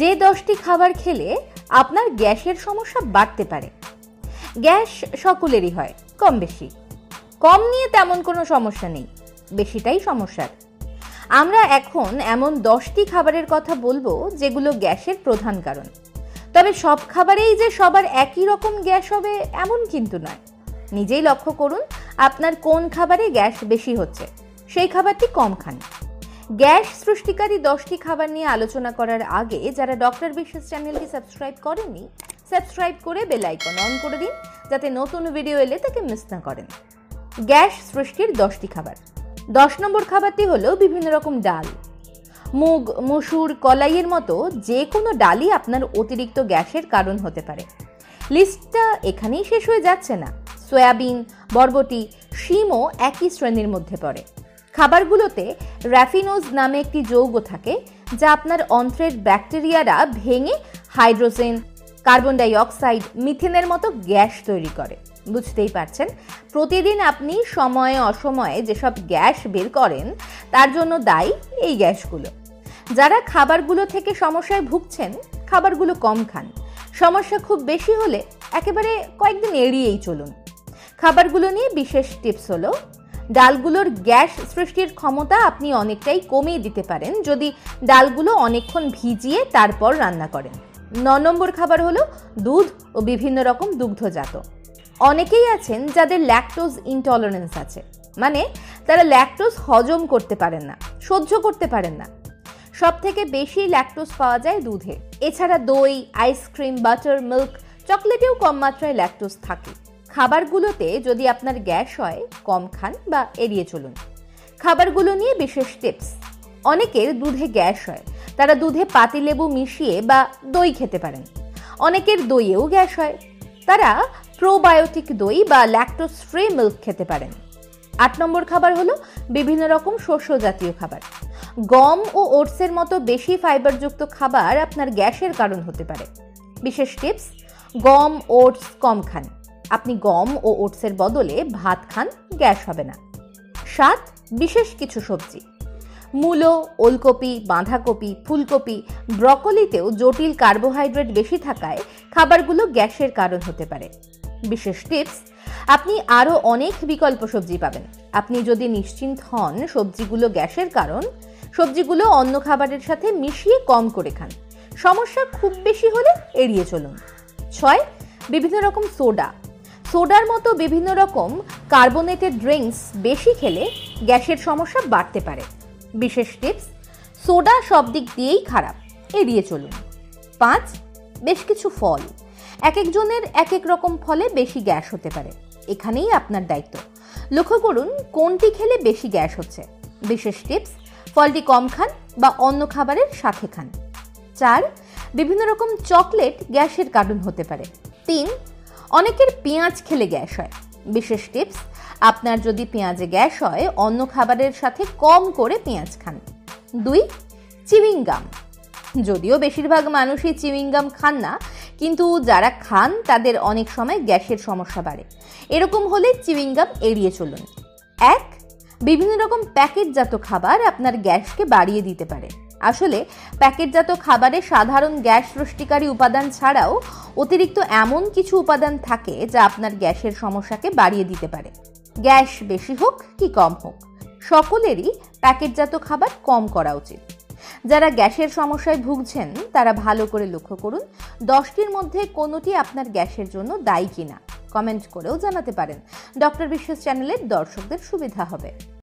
যে 10টি খাবার খেলে আপনার গ্যাসের সমস্যা বাড়তে পারে। গ্যাস সকলেরই হয় কম বেশি, কম নিয়ে তেমন কোনো সমস্যা নেই, বেশিটাই সমস্যার। আমরা এখন এমন 10টি খাবারের কথা বলবো যেগুলো গ্যাসের প্রধান কারণ। তবে সব খাবারেই যে সবার একই রকম গ্যাস হবে এমন কিন্তু নয়। নিজেই লক্ষ্য করুন আপনার কোন খাবারে গ্যাস বেশি হচ্ছে, সেই খাবারটি কম খান। গ্যাস সৃষ্টিকারী 10টি খাবার নিয়ে আলোচনা করার আগে যারা ডক্টর বিশ্বাস চ্যানেলকে সাবস্ক্রাইব করেননি, সাবস্ক্রাইব করে বেল আইকন অন করে দিন যাতে নতুন ভিডিও এলে তাকে মিস না করেন। গ্যাস সৃষ্টির 10টি খাবার। 10 নম্বর খাবারটি হলো বিভিন্ন রকম ডাল। মুগ, মসুর, কলাইয়ের মতো যে কোনো ডালই আপনার অতিরিক্ত গ্যাসের কারণ হতে পারে। লিস্টটা এখানেই শেষ হয়ে যাচ্ছে না, সয়াবিন, বরবটি, শিমও একই শ্রেণীর মধ্যে পড়ে। খাবারগুলোতে র্যাফিনোজ নামে একটি যৌগ থাকে যা আপনার অন্ত্রের ব্যাকটেরিয়ারা ভেঙে হাইড্রোজেন, কার্বন ডাই অক্সাইড, মিথেনের মতো গ্যাস তৈরি করে। বুঝতেই পারছেন প্রতিদিন আপনি সময়ে অসময়ে যেসব গ্যাস বের করেন তার জন্য দায়ী এই গ্যাসগুলো। যারা খাবারগুলো থেকে সমস্যায় ভুগছেন, খাবারগুলো কম খান। সমস্যা খুব বেশি হলে একেবারে কয়েকদিন এড়িয়েই চলুন। খাবারগুলো নিয়ে বিশেষ টিপস হলো, ডালগুলোর গ্যাস সৃষ্টির ক্ষমতা আপনি অনেকটাই কমিয়ে দিতে পারেন যদি ডালগুলো অনেকক্ষণ ভিজিয়ে তারপর রান্না করেন। 9 নম্বর খাবার হলো দুধ ও বিভিন্ন রকম দুগ্ধজাত। অনেকেই আছেন যাদের ল্যাকটোজ ইনটলারেন্স আছে, মানে তারা ল্যাকটোজ হজম করতে পারেন না, সহ্য করতে পারেন না। সব থেকে বেশি ল্যাকটোজ পাওয়া যায় দুধে। এছাড়া দই, আইসক্রিম, বাটার, মিল্ক, চকলেটেও কম মাত্রায় ল্যাকটোজ থাকে। খাবারগুলোতে যদি আপনার গ্যাস হয় কম খান বা এড়িয়ে চলুন। খাবারগুলো নিয়ে বিশেষ টিপস। অনেকের দুধে গ্যাস হয়, তারা দুধে পাতিলেবু মিশিয়ে বা দই খেতে পারেন। অনেকের দইয়েও গ্যাস হয়, তারা প্রোবায়োটিক দই বা ল্যাকটোজ ফ্রি মিল্ক খেতে পারেন। 8 নম্বর খাবার হলো বিভিন্ন রকম শস্য জাতীয় খাবার। গম ও ওটসের মতো বেশি ফাইবারযুক্ত খাবার আপনার গ্যাসের কারণ হতে পারে। বিশেষ টিপস, গম, ওটস কম খান। আপনি গম ও ওটসের বদলে ভাত খান, গ্যাস হবে না। 7 বিশেষ কিছু সবজি। মূলো, ওলকপি, বাঁধাকপি, ফুলকপি, ব্রকলিতেও জটিল কার্বোহাইড্রেট বেশি থাকায় খাবারগুলো গ্যাসের কারণ হতে পারে। বিশেষ টিপস, আপনি আরও অনেক বিকল্প সবজি পাবেন। আপনি যদি নিশ্চিন্ত হন সবজিগুলো গ্যাসের কারণ, সবজিগুলো অন্য খাবারের সাথে মিশিয়ে কম করে খান। সমস্যা খুব বেশি হলে এড়িয়ে চলুন। 6 বিভিন্ন রকম সোডা। সোডার মতো বিভিন্ন রকম কার্বোনেটেড ড্রিঙ্কস বেশি খেলে গ্যাসের সমস্যা বাড়তে পারে। বিশেষ টিপস, সোডা সব দিক দিয়েই খারাপ, এড়িয়ে চলুন। 5 বেশ কিছু ফল। এক একজনের এক এক রকম ফলে বেশি গ্যাস হতে পারে, এখানেই আপনার দায়িত্ব। লক্ষ্য করুন কোনটি খেলে বেশি গ্যাস হচ্ছে। বিশেষ টিপস, ফলটি কম খান বা অন্য খাবারের সাথে খান। 4 বিভিন্ন রকম চকলেট গ্যাসের কারণ হতে পারে। 3 অনেকের পেঁয়াজ খেলে গ্যাস হয়। বিশেষ টিপস, আপনার যদি পেঁয়াজে গ্যাস হয় অন্য খাবারের সাথে কম করে পেঁয়াজ খান। 2 চিউইংগাম। যদিও বেশিরভাগ মানুষই চিউইংগাম খান না, কিন্তু যারা খান তাদের অনেক সময় গ্যাসের সমস্যা বাড়ে। এরকম হলে চিউইংগাম এড়িয়ে চলুন। 1 বিভিন্ন রকম প্যাকেটজাত খাবার আপনার গ্যাসকে বাড়িয়ে দিতে পারে। আসলে প্যাকেটজাত খাবারে সাধারণ গ্যাস সৃষ্টিকারী উপাদান ছাড়াও অতিরিক্ত এমন কিছু উপাদান থাকে যা আপনার গ্যাসের সমস্যাকে বাড়িয়ে দিতে পারে। গ্যাস বেশি হোক কি কম হোক, সকলেরই প্যাকেটজাত খাবার কম করা উচিত। যারা গ্যাসের সমস্যায় ভুগছেন তারা ভালো করে লক্ষ্য করুন 10টির মধ্যে কোনোটি আপনার গ্যাসের জন্য দায়ী কিনা। কমেন্ট করেও জানাতে পারেন, ডক্টর বিশ্বাস চ্যানেলের দর্শকদের সুবিধা হবে।